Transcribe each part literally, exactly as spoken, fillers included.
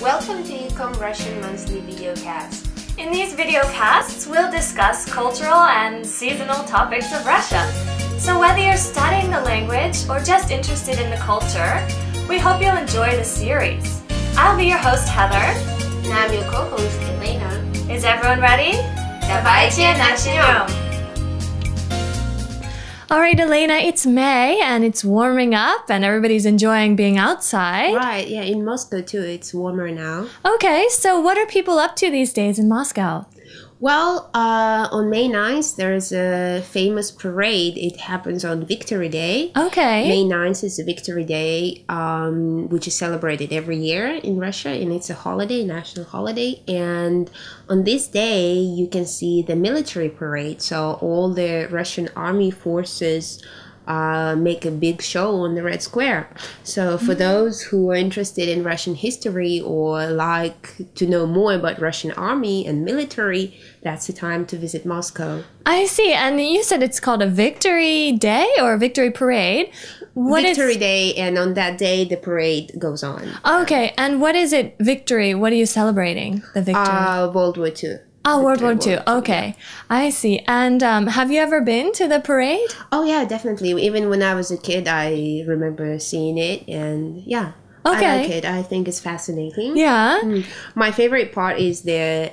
Welcome to Ecom Russian Monthly Videocast. In these videocasts, we'll discuss cultural and seasonal topics of Russia. So whether you're studying the language or just interested in the culture, we hope you'll enjoy the series. I'll be your host, Heather. And I'm your co-host, Elena. Is everyone ready? Давайте начнем! Alright, Elena, it's May and it's warming up and everybody's enjoying being outside. Right, yeah, in Moscow too, it's warmer now. Okay, so what are people up to these days in Moscow? Well, uh, on May ninth, there's a famous parade. It happens on Victory Day. Okay. May ninth is the Victory Day, um, which is celebrated every year in Russia, and it's a holiday, national holiday. And on this day, you can see the military parade. So all the Russian army forces Uh, make a big show on the Red Square. So for mm-hmm. those who are interested in Russian history or like to know more about Russian army and military, that's the time to visit Moscow. I see. And you said it's called a Victory Day or a Victory Parade. What Victory is... Day, and on that day the parade goes on. Okay. And what is it, Victory? What are you celebrating, the victory? Uh, World War Two. Oh, World War Two. Okay, yeah. I see. And um, have you ever been to the parade? Oh, yeah, definitely. Even when I was a kid, I remember seeing it, and yeah, okay. I like it. I think it's fascinating. Yeah. Mm. My favorite part is the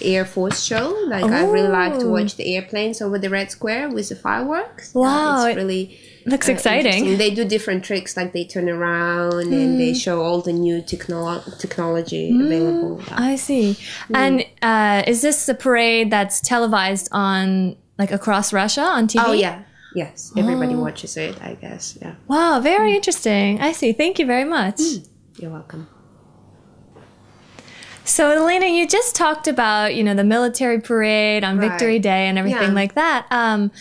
Air Force show. Like, Ooh. I really like to watch the airplanes over the Red Square with the fireworks. Wow. Yeah, it's really... Looks uh, exciting. They do different tricks, like they turn around mm. and they show all the new technolo technology mm. available. Like. I see. Mm. And uh, is this a parade that's televised on, like, across Russia on T V? Oh, yeah. Yes. Oh. Everybody watches it, I guess. Yeah. Wow. Very mm. interesting. I see. Thank you very much. Mm. You're welcome. So, Elena, you just talked about, you know, the military parade on right. Victory Day and everything yeah. like that. Um,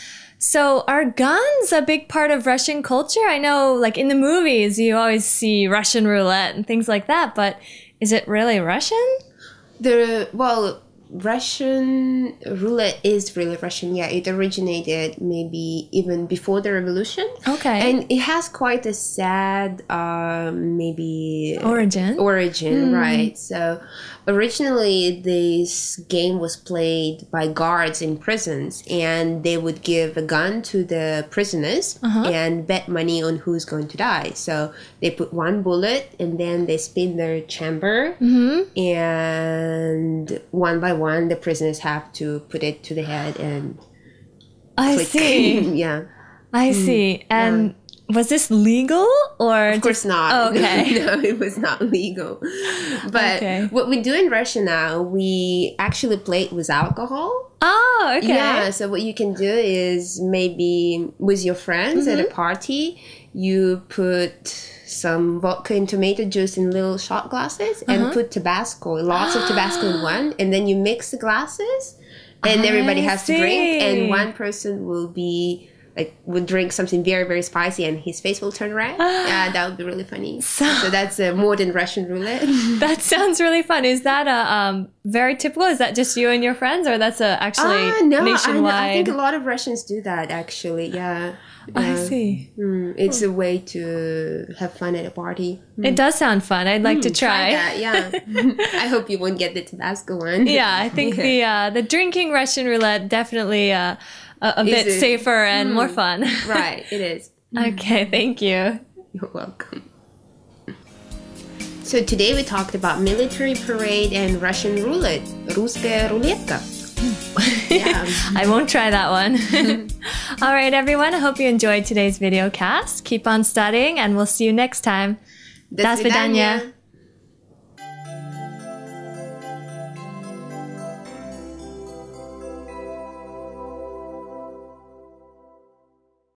So are guns a big part of Russian culture? I know, like, in the movies, you always see Russian roulette and things like that, but is it really Russian? The, well, Russian roulette is really Russian. Yeah, it originated maybe even before the revolution. Okay. And it has quite a sad, um, maybe... Origin. Origin, mm. right. So originally, this game was played by guards in prisons, and they would give a gun to the prisoners uh-huh. and bet money on who's going to die. So they put one bullet, and then they spin their chamber, mm-hmm. and one by one, the prisoners have to put it to the head and I click. See. yeah. I see. And... Yeah. Was this legal or? Of course not. Oh, okay. No, it was not legal. But okay. what we do in Russia now, we actually play it with alcohol. Oh, okay. Yeah, so what you can do is maybe with your friends mm-hmm. at a party, you put some vodka and tomato juice in little shot glasses uh-huh. and put Tabasco, lots of Tabasco in one, and then you mix the glasses and I everybody has see. To drink, and one person will be... like would drink something very, very spicy and his face will turn red. Yeah, uh, that would be really funny. So, so that's a modern Russian roulette. That sounds really fun. Is that a um, very typical? Is that just you and your friends, or that's a actually uh, no, nationwide? I, I think a lot of Russians do that actually. Yeah. Uh, I see. Mm, it's a way to have fun at a party. Mm. It does sound fun. I'd like mm, to try. try that, yeah. I hope you won't get the Tabasco one. Yeah, I think yeah. the uh, the drinking Russian roulette definitely uh, a, a bit it? safer and mm. more fun. Right, it is. Okay, thank you. You're welcome. So today we talked about military parade and Russian roulette, русская рулетка. Yeah. I won't try that one. All right, everyone. I hope you enjoyed today's video cast. Keep on studying, and we'll see you next time. До свидания.